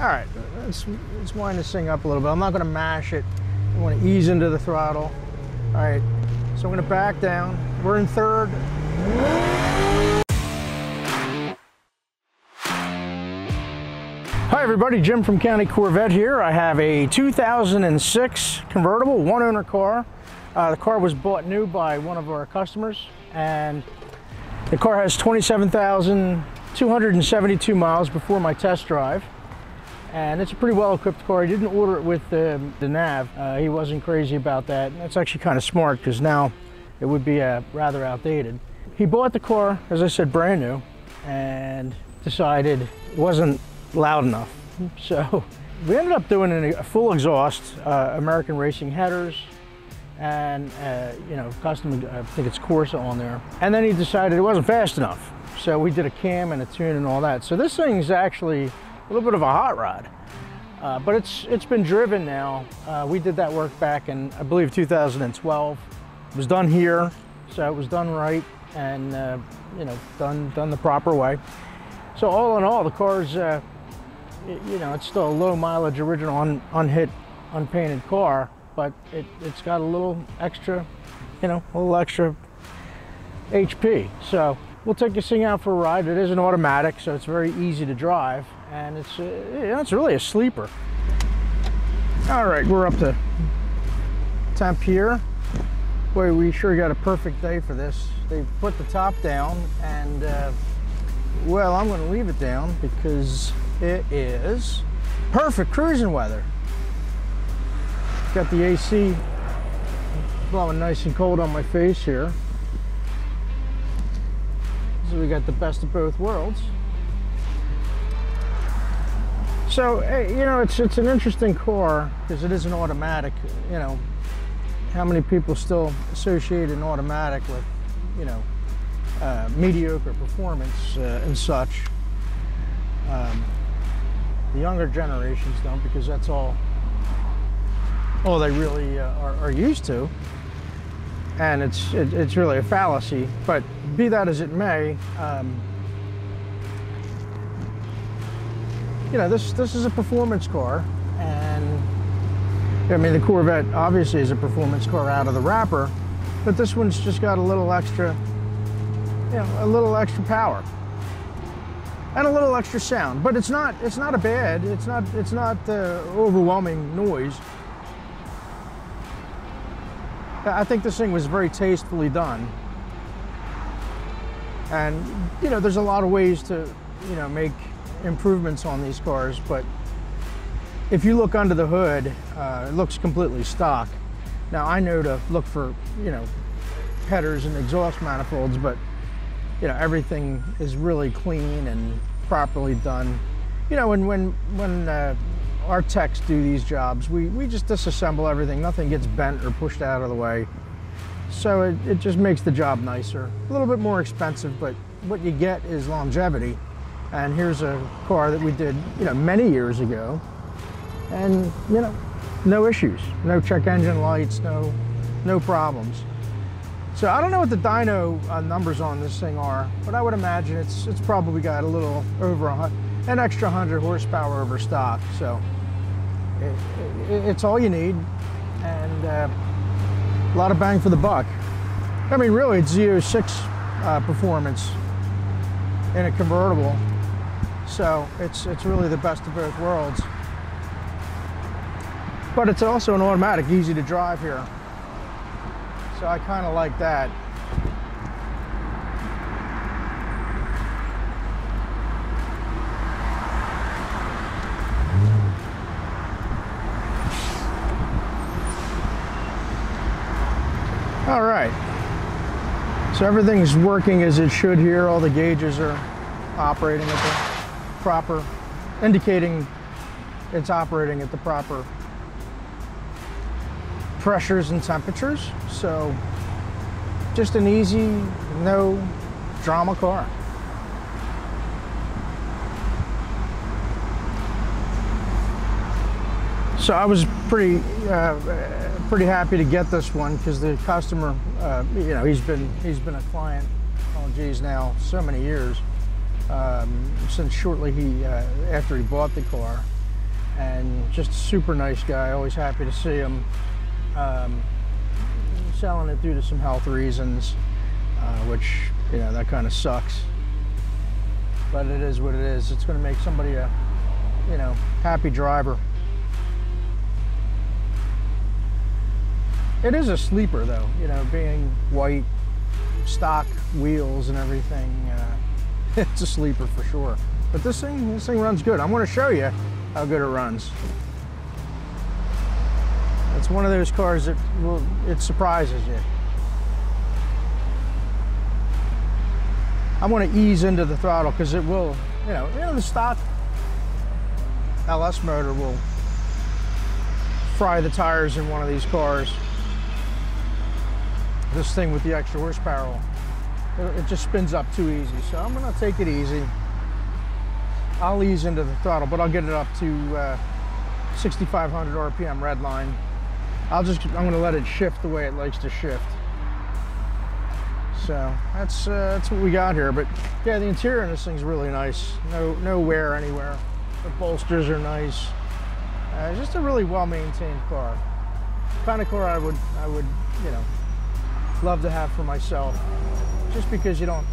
All right, let's wind this thing up a little bit. I'm not going to mash it. I want to ease into the throttle. All right, so I'm going to back down. We're in third. Hi everybody, Jim from County Corvette here. I have a 2006 convertible, one owner car. The car was bought new by one of our customers, and the car has 27,272 miles before my test drive. And it's a pretty well-equipped car. He didn't order it with the nav. He wasn't crazy about that. And that's actually kind of smart, because now it would be rather outdated. He bought the car, as I said, brand new, and decided it wasn't loud enough. So we ended up doing a full exhaust, American Racing headers, and you know, custom, I think it's Corsa on there. And then he decided it wasn't fast enough. So we did a cam and a tune and all that. So this thing's actually a little bit of a hot rod, but it's been driven now. We did that work back in, I believe, 2012. It was done here, so it was done right, and you know, done the proper way. So all in all, the car's you know, it's still a low mileage, original, unhit, unpainted car, but it's got a little extra, you know, a little extra HP. So we'll take this thing out for a ride. It is an automatic, so it's very easy to drive. And it's really a sleeper. All right, we're up to Tempe here. Boy, we sure got a perfect day for this. They put the top down, and well, I'm gonna leave it down because it is perfect cruising weather. Got the AC blowing nice and cold on my face here. So we got the best of both worlds. So, you know, it's an interesting car because it is an automatic. You know, how many people still associate an automatic with, you know, mediocre performance and such. The younger generations don't, because that's all they really are used to. And it's really a fallacy, but be that as it may, you know, this is a performance car, and I mean, the Corvette obviously is a performance car out of the wrapper, but this one's just got a little extra, you know, a little extra power and a little extra sound. But it's not a bad, it's not overwhelming noise. I think this thing was very tastefully done, and you know, there's a lot of ways to, you know, make improvements on these cars, but if you look under the hood, it looks completely stock. Now, I know to look for, you know, headers and exhaust manifolds, but you know, everything is really clean and properly done. You know, and when our techs do these jobs, we just disassemble everything. Nothing gets bent or pushed out of the way, so it just makes the job nicer. A little bit more expensive, but what you get is longevity. And here's a car that we did, you know, many years ago, and you know, no issues, no check engine lights, no problems. So I don't know what the dyno numbers on this thing are, but I would imagine it's probably got a little over an extra 100 horsepower over stock. So it's all you need, and a lot of bang for the buck. I mean, really, it's Z06 performance in a convertible. So it's really the best of both worlds. But it's also an automatic, easy to drive here. So I kind of like that. All right. So everything's working as it should here. All the gauges are operating at the proper, indicating it's operating at the proper pressures and temperatures. So just an easy, no drama car. So I was pretty happy to get this one, because the customer, you know, he's been a client, oh geez, now so many years, since shortly after he bought the car. and just a super nice guy. Always happy to see him. Selling it due to some health reasons, which, you know, that kind of sucks. But it is what it is. It's going to make somebody a, you know, happy driver. It is a sleeper though, you know, being white, stock wheels and everything. It's a sleeper for sure. But this thing runs good. I'm going to show you how good it runs. It's one of those cars that will, it surprises you. I want to ease into the throttle because it will, you know, the stock LS motor will fry the tires in one of these cars. This thing with the extra horsepower, it just spins up too easy. So I'm going to take it easy. I'll ease into the throttle, but I'll get it up to 6,500 RPM red line. I'm going to let it shift the way it likes to shift. So that's what we got here. But yeah, the interior in this thing's really nice. No wear anywhere. The bolsters are nice. Just a really well-maintained car. Kind of car I would, you know, love to have for myself. Just because you don't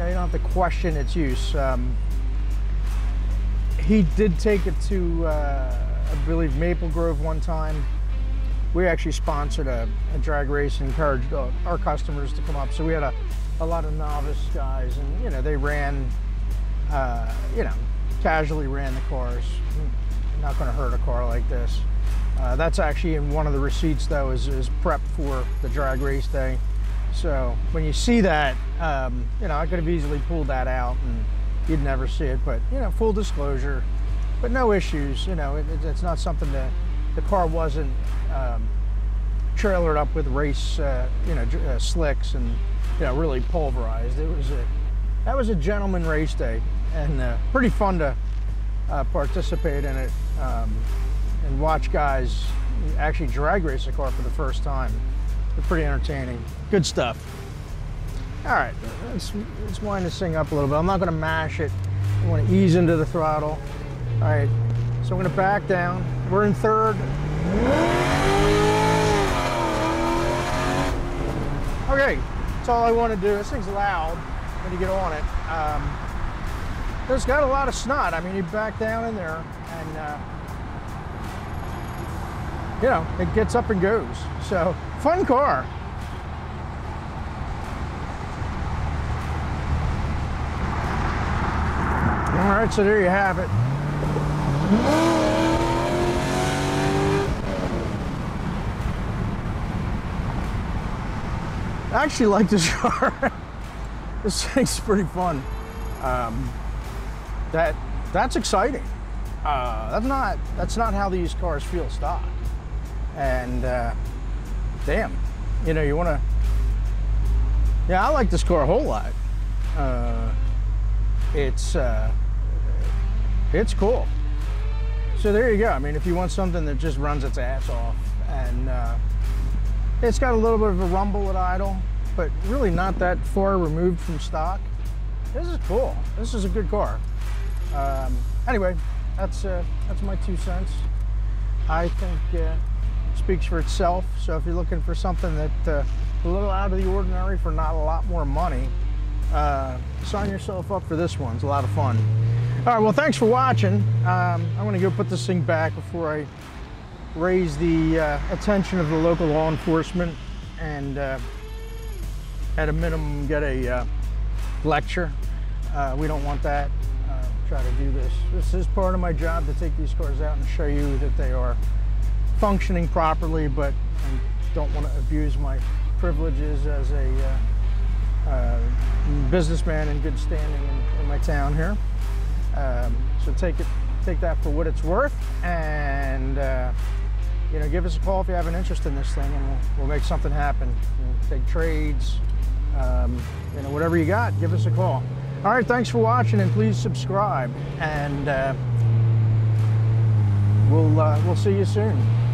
have to question its use. He did take it to, I believe, Maple Grove one time. We actually sponsored a drag race and encouraged our customers to come up. So we had a lot of novice guys, and you know, they ran, you know, casually ran the cars. I'm not going to hurt a car like this. That's actually in one of the receipts though, is prep for the drag race day. So when you see that, you know, I could have easily pulled that out and you'd never see it, but you know, full disclosure, but no issues. You know, it's not something that the car wasn't trailered up with race, you know, slicks and, you know, really pulverized. It was that was a gentleman race day, and pretty fun to participate in it and watch guys actually drag race a car for the first time. They're pretty entertaining. Good stuff. All right, let's wind this thing up a little bit. I'm not going to mash it. I want to ease into the throttle. All right, so I'm going to back down. We're in third. Okay, that's all I want to do. This thing's loud when you get on it. It's got a lot of snot. I mean, you back down in there and, you know, it gets up and goes. So, fun car. All right, so there you have it. I actually like this car. This thing's pretty fun. That's exciting. That's not how these cars feel stock. And damn, you know, you want to. Yeah, I like this car a whole lot. It's cool. So there you go. I mean, if you want something that just runs its ass off, and it's got a little bit of a rumble at idle, but really not that far removed from stock. This is cool. This is a good car. Anyway, that's my 2 cents. I think it speaks for itself. So if you're looking for something that a little out of the ordinary for not a lot more money, sign yourself up for this one. It's a lot of fun. All right, well, thanks for watching. I'm going to go put this thing back before I raise the attention of the local law enforcement and at a minimum get a lecture. We don't want that. Try to do this. This is part of my job, to take these cars out and show you that they are functioning properly, but I don't want to abuse my privileges as a businessman in good standing in my town here. So take that for what it's worth, and you know, give us a call if you have an interest in this thing, and we'll make something happen. We'll take trades, you know, whatever you got, give us a call. All right, thanks for watching, and please subscribe, and we'll see you soon.